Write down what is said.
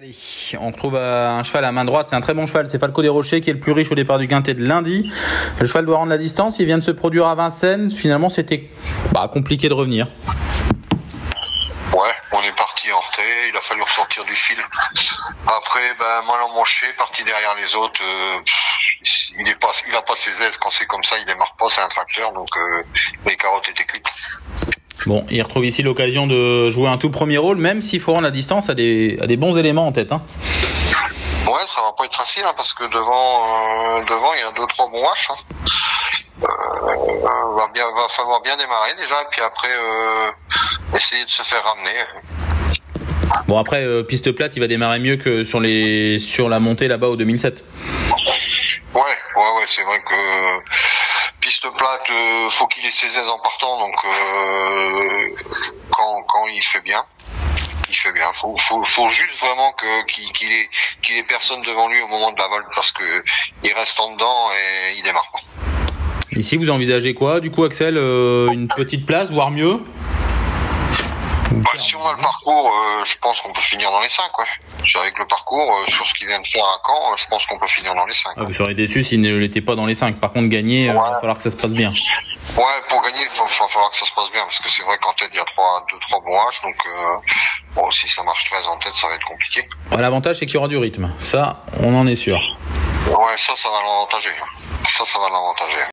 Allez, on retrouve un cheval à main droite, c'est un très bon cheval, c'est Falco des Rochers qui est le plus riche au départ du quintet de lundi. Le cheval doit rendre la distance, il vient de se produire à Vincennes, finalement c'était compliqué de revenir. Ouais, on est parti heurté, il a fallu ressortir du fil. Après, mal emmanché, parti derrière les autres, il n'a pas ses aises, quand c'est comme ça, il démarre pas, c'est un tracteur, donc les carottes étaient cuites. Bon, il retrouve ici l'occasion de jouer un tout premier rôle, même s'il faut rendre la distance à des bons éléments en tête. Ouais, ça va pas être facile, parce que devant il y a 2-3 bons haches. Va falloir bien démarrer déjà, et puis après essayer de se faire ramener. Bon, après, piste plate, il va démarrer mieux que sur la montée là-bas au 2007. Ouais, c'est vrai que piste plate, faut qu'il ait ses aises en partant, donc quand il fait bien. Faut juste vraiment qu'il ait personne devant lui au moment de la vol, parce que il reste en dedans et il démarre pas. Ici, vous envisagez quoi, du coup, Axel, une petite place, voire mieux? Si on a le parcours, je pense qu'on peut finir dans les 5. Ouais. Avec le parcours, sur ce qu'il vient de faire à Caen, je pense qu'on peut finir dans les 5. Ah, vous seriez déçu s'il ne l'était pas dans les 5. Par contre, gagner, il va falloir que ça se passe bien. Ouais, pour gagner, il va falloir que ça se passe bien. Parce que c'est vrai qu'en tête, il y a 2-3 bons haches. Donc, si ça marche très en tête, ça va être compliqué. Bah, l'avantage, c'est qu'il y aura du rythme. Ça, on en est sûr. Ouais, ça va l'avantager.